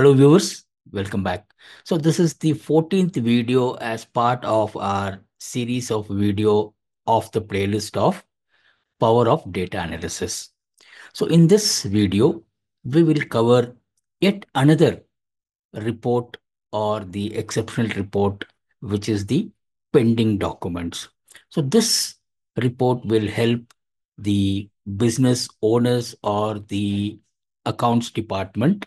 Hello viewers, welcome back. So this is the 14th video as part of our series of video of the playlist of Power of Data Analysis. So in this video, we will cover yet another report or the exceptional report, which is the pending documents. So this report will help the business owners or the accounts department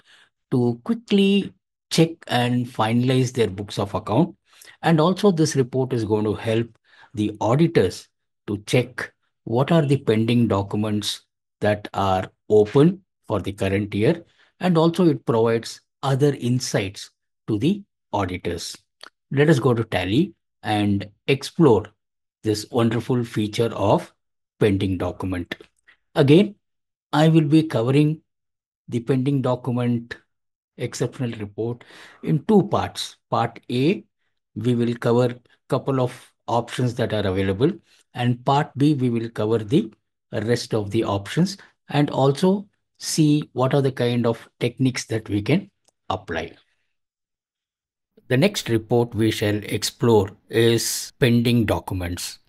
to quickly check and finalize their books of account. And also this report is going to help the auditors to check what are the pending documents that are open for the current year. And also it provides other insights to the auditors. Let us go to Tally and explore this wonderful feature of pending document. Again, I will be covering the pending document exceptional report in two parts. Part A, we will cover a couple of options that are available, and part B, we will cover the rest of the options and also see what are the kind of techniques that we can apply. The next report we shall explore is pending documents.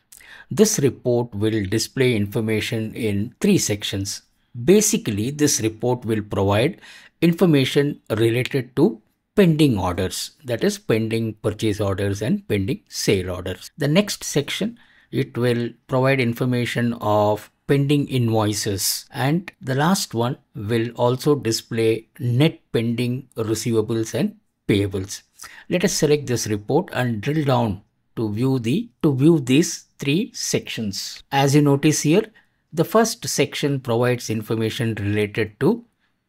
This report will display information in three sections. Basically, this report will provide information related to pending orders, that is pending purchase orders and pending sale orders. The next section, it will provide information of pending invoices, and the last one will also display net pending receivables and payables. Let us select this report and drill down to view these three sections. As you notice here, the first section provides information related to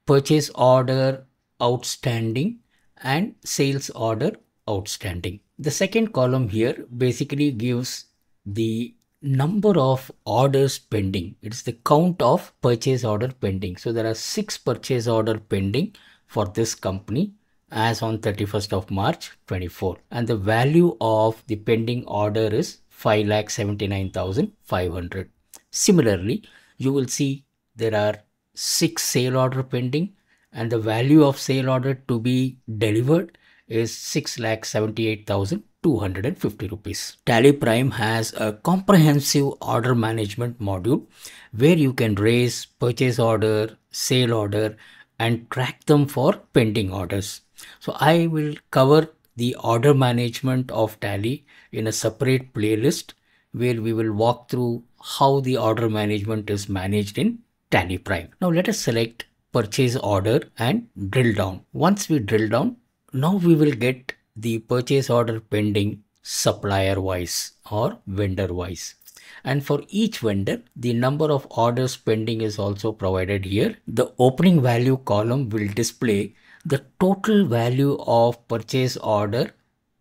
purchase order outstanding and sales order outstanding. The second column here basically gives the number of orders pending. It's the count of purchase order pending. So there are 6 purchase order pending for this company as on 31st of March 2024, and the value of the pending order is 5,79,500. Similarly, you will see there are 6 sale order pending, and the value of sale order to be delivered is 6,78,250 rupees. Tally Prime has a comprehensive order management module where you can raise purchase order, sale order, and track them for pending orders. So I will cover the order management of Tally in a separate playlist where we will walk through how the order management is managed in Tally Prime. Now let us select purchase order and drill down. Once we drill down, now we will get the purchase order pending supplier wise or vendor wise. And for each vendor, the number of orders pending is also provided here. The opening value column will display the total value of purchase order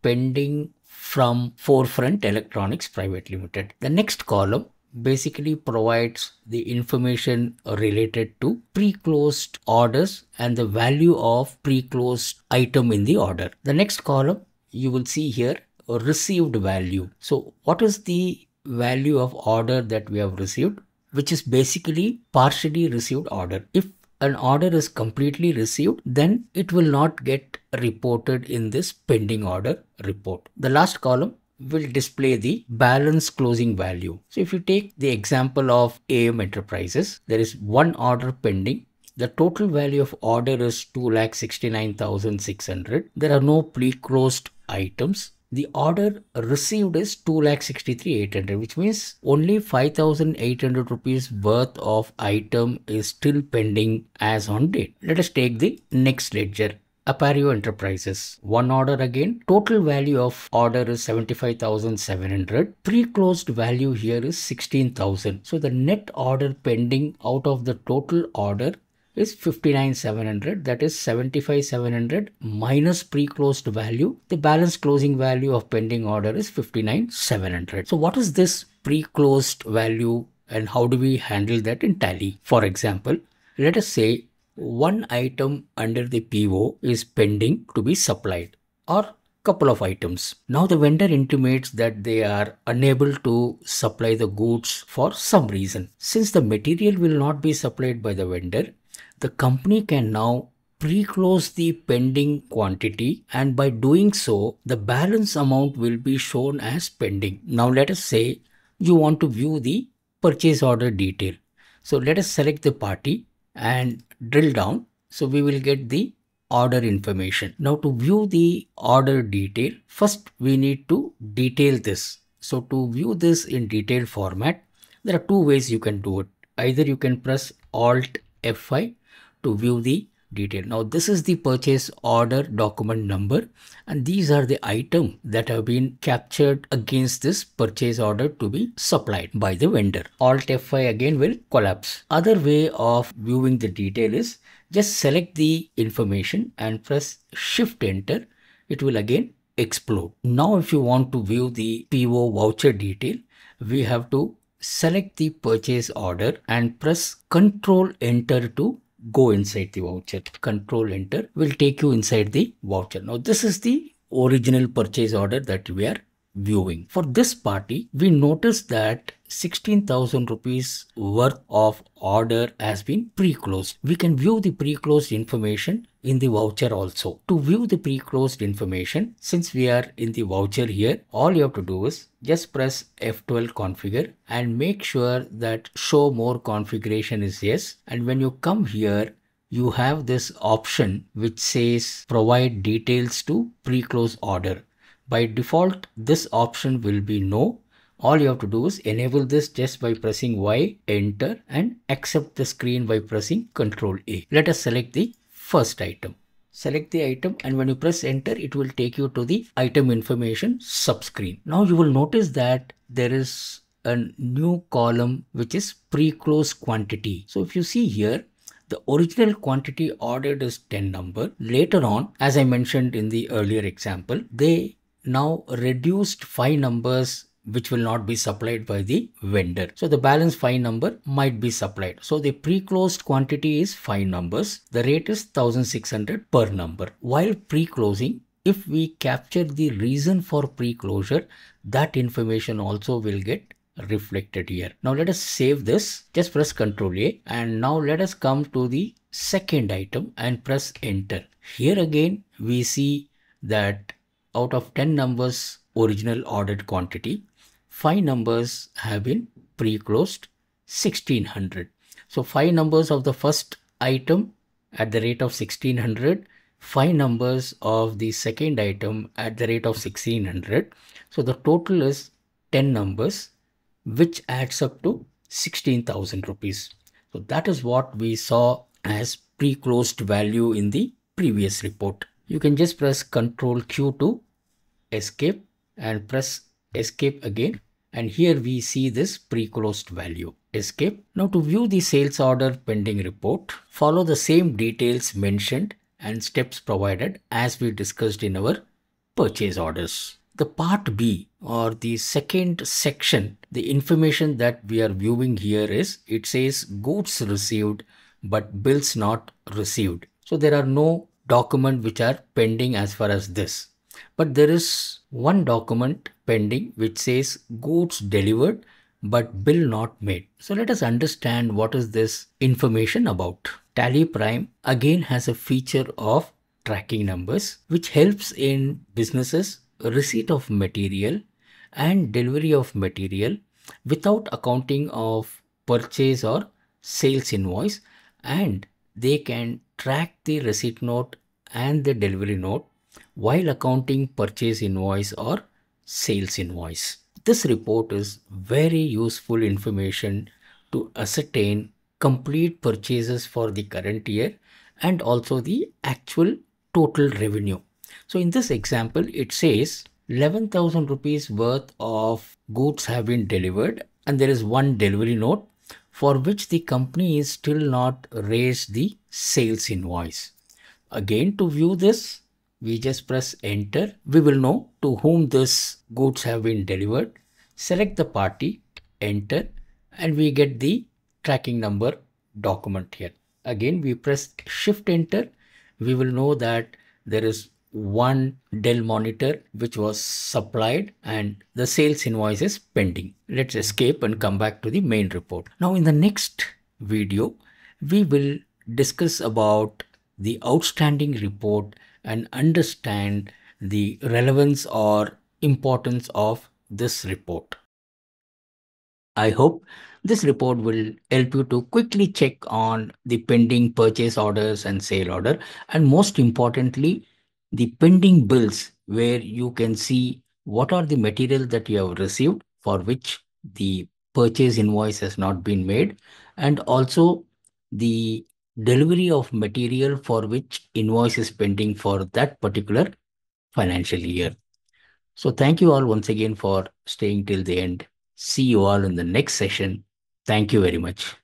pending from Forefront Electronics Private Limited. The next column basically provides the information related to pre-closed orders and the value of pre-closed item in the order. The next column, you will see here received value. So what is the value of order that we have received, which is basically partially received order. If an order is completely received, then it will not get reported in this pending order report. The last column will display the balance closing value. So if you take the example of AM Enterprises, there is one order pending. The total value of order is 2,69,600. There are no pre-closed items. The order received is 2,63,800, which means only 5,800 rupees worth of item is still pending as on date. Let us take the next ledger, Apario Enterprises. One order again, total value of order is 75,700. Pre-closed value here is 16,000. So the net order pending out of the total order is 59,700, that is 75,700 minus pre-closed value. The balance closing value of pending order is 59,700. So what is this pre-closed value and how do we handle that in Tally? For example, let us say one item under the PO is pending to be supplied, or couple of items. Now the vendor intimates that they are unable to supply the goods for some reason. Since the material will not be supplied by the vendor, the company can now pre-close the pending quantity, and by doing so, the balance amount will be shown as pending. Now let us say you want to view the purchase order detail. So let us select the party and drill down. So we will get the order information. Now to view the order detail, first we need to detail this. So to view this in detailed format, there are two ways you can do it. Either you can press Alt F5 to view the detail. Now this is the purchase order document number, and these are the items that have been captured against this purchase order to be supplied by the vendor. Alt F5 again will collapse. Other way of viewing the detail is just select the information and press Shift Enter. It will again explode. Now if you want to view the PO voucher detail, we have to select the purchase order and press Ctrl Enter to go inside the voucher. Control Enter will take you inside the voucher. Now this is the original purchase order that we are viewing. For this party, we notice that 16,000 rupees worth of order has been pre-closed. We can view the pre-closed information in the voucher also. To view the pre-closed information, since we are in the voucher here, all you have to do is just press F12 configure and make sure that show more configuration is yes. And when you come here, you have this option which says provide details to pre-close order. By default, this option will be no. All you have to do is enable this just by pressing Y, Enter, and accept the screen by pressing Ctrl A. Let us select the first item. Select the item, and when you press Enter, it will take you to the item information subscreen. Now you will notice that there is a new column which is pre-close quantity. So if you see here, the original quantity ordered is 10 number. Later on, as I mentioned in the earlier example, they now reduced 5 numbers which will not be supplied by the vendor. So the balance 5 number might be supplied. So the pre-closed quantity is 5 numbers. The rate is 1,600 per number. While pre-closing, if we capture the reason for pre-closure, that information also will get reflected here. Now let us save this. Just press Ctrl A, and now let us come to the second item and press Enter. Here again, we see that out of 10 numbers original ordered quantity, 5 numbers have been pre-closed, 1600. So 5 numbers of the first item at the rate of 1600, 5 numbers of the second item at the rate of 1600. So the total is 10 numbers, which adds up to 16,000 rupees. So that is what we saw as pre-closed value in the previous report. You can just press Ctrl Q to escape and press escape again, and here we see this pre-closed value. Escape. Now to view the sales order pending report, follow the same details mentioned and steps provided as we discussed in our purchase orders. The part B, or the second section, the information that we are viewing here is, it says goods received but bills not received. So there are no documents which are pending as far as this. But there is one document pending which says goods delivered but bill not made. So let us understand what is this information about. Tally Prime again has a feature of tracking numbers which helps in businesses receipt of material and delivery of material without accounting of purchase or sales invoice, and they can track the receipt note and the delivery note while accounting purchase invoice or sales invoice. This report is very useful information to ascertain complete purchases for the current year and also the actual total revenue. So in this example, it says 11,000 rupees worth of goods have been delivered, and there is one delivery note for which the company is still not raised the sales invoice. Again, to view this, we just press Enter. We will know to whom this goods have been delivered. Select the party, Enter, and we get the tracking number document here. Again, we press Shift Enter. We will know that there is one Dell monitor which was supplied and the sales invoice is pending. Let's escape and come back to the main report. Now in the next video, we will discuss about the outstanding report and understand the relevance or importance of this report. I hope this report will help you to quickly check on the pending purchase orders and sale order, and most importantly, the pending bills, where you can see what are the materials that you have received for which the purchase invoice has not been made, and also the delivery of material for which invoice is pending for that particular financial year. So thank you all once again for staying till the end. See you all in the next session. Thank you very much.